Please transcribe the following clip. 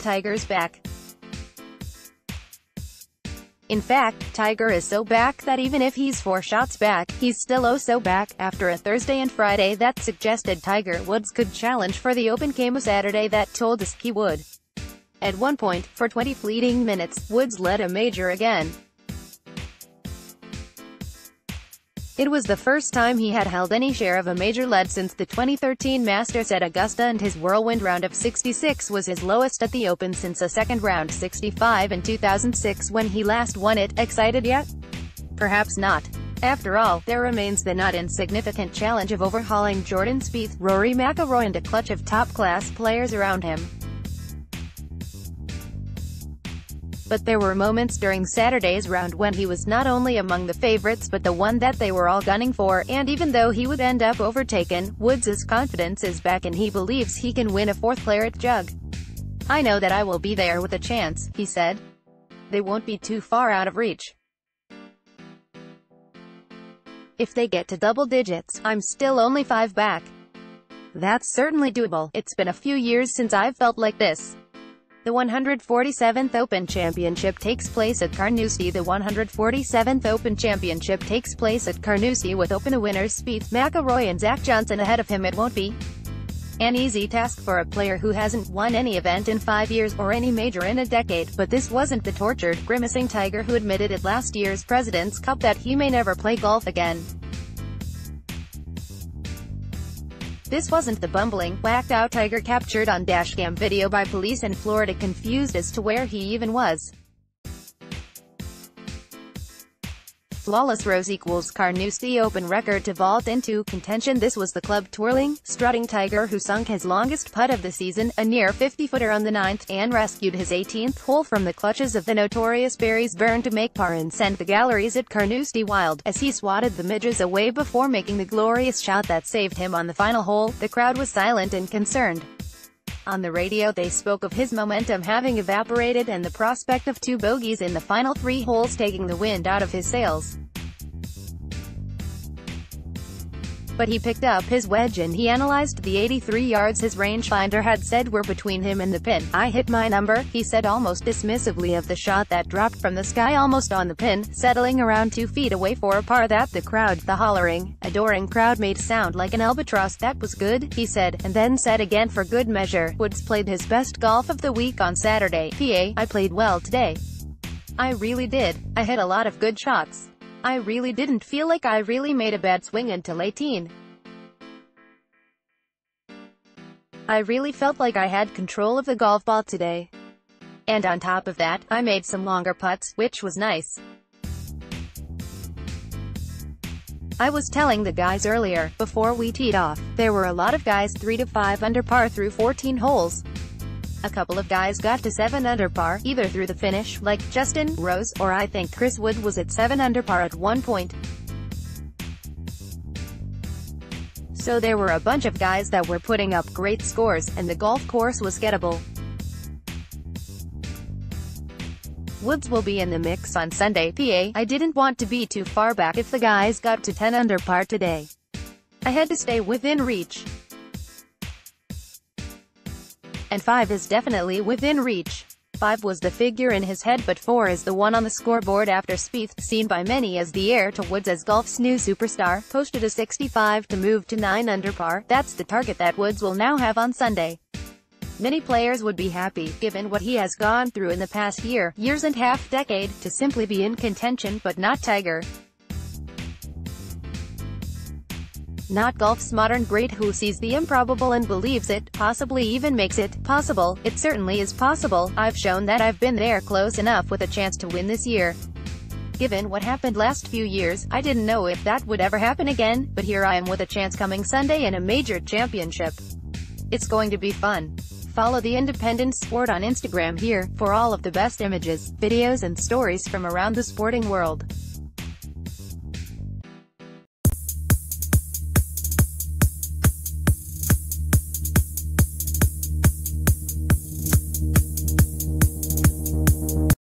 Tiger's back. In fact, Tiger is so back that even if he's 4 shots back, he's still oh so back. After a Thursday and Friday that suggested Tiger Woods could challenge for the Open came a Saturday that told us he would. At one point, for 20 fleeting minutes, Woods led a major again. It was the first time he had held any share of a major lead since the 2013 Masters at Augusta, and his whirlwind round of 66 was his lowest at the Open since a second round 65 in 2006 when he last won it. Excited yet? Perhaps not. After all, there remains the not insignificant challenge of overhauling Jordan Spieth, Rory McIlroy and a clutch of top-class players around him. But there were moments during Saturday's round when he was not only among the favorites but the one that they were all gunning for, and even though he would end up overtaken, Woods' confidence is back and he believes he can win a 4th Claret Jug. "I know that I will be there with a chance," he said. "They won't be too far out of reach. If they get to double digits, I'm still only 5 back. That's certainly doable. It's been a few years since I've felt like this." The 147th Open Championship takes place at Carnoustie. The 147th Open Championship takes place at Carnoustie with Open winners Spieth, McIlroy and Zach Johnson ahead of him. It won't be an easy task for a player who hasn't won any event in 5 years or any major in a decade, but this wasn't the tortured, grimacing Tiger who admitted at last year's President's Cup that he may never play golf again. This wasn't the bumbling, whacked-out Tiger captured on dashcam video by police in Florida confused as to where he even was. Flawless Rose equals Carnoustie Open record to vault into contention. This was the club-twirling, strutting Tiger who sunk his longest putt of the season, a near 50-footer on the 9th, and rescued his 18th hole from the clutches of the notorious Berries Burn to make par and send the galleries at Carnoustie wild, as he swatted the midges away before making the glorious shot that saved him on the final hole. The crowd was silent and concerned. On the radio they spoke of his momentum having evaporated and the prospect of 2 bogeys in the final 3 holes taking the wind out of his sails. But he picked up his wedge and he analyzed the 83 yards his rangefinder had said were between him and the pin. "I hit my number," he said almost dismissively of the shot that dropped from the sky almost on the pin, settling around 2 feet away for a par that the crowd, the hollering, adoring crowd made sound like an albatross. "That was good," he said, and then said again for good measure, "Woods played his best golf of the week on Saturday. I played well today. I really did. I hit a lot of good shots. I really didn't feel like I really made a bad swing until 18. I really felt like I had control of the golf ball today. And on top of that, I made some longer putts, which was nice. I was telling the guys earlier, before we teed off, there were a lot of guys 3 to 5 under par through 14 holes. A couple of guys got to 7 under par, either through the finish, like Justin Rose, or I think Chris Wood was at 7 under par at one point. So there were a bunch of guys that were putting up great scores, and the golf course was gettable." Woods will be in the mix on Sunday. "I didn't want to be too far back if the guys got to 10 under par today. I had to stay within reach. And 5 is definitely within reach. 5 was the figure in his head, but 4 is the one on the scoreboard." After Spieth, seen by many as the heir to Woods as golf's new superstar, posted a 65 to move to 9 under par, that's the target that Woods will now have on Sunday. Many players would be happy, given what he has gone through in the past year, years and half decade, to simply be in contention, but not Tiger. Not golf's modern great who sees the improbable and believes it, possibly even makes it possible. "It certainly is possible. I've shown that I've been there close enough with a chance to win this year. Given what happened last few years, I didn't know if that would ever happen again, but here I am with a chance coming Sunday in a major championship. It's going to be fun." Follow The Independent Sport on Instagram here, for all of the best images, videos and stories from around the sporting world.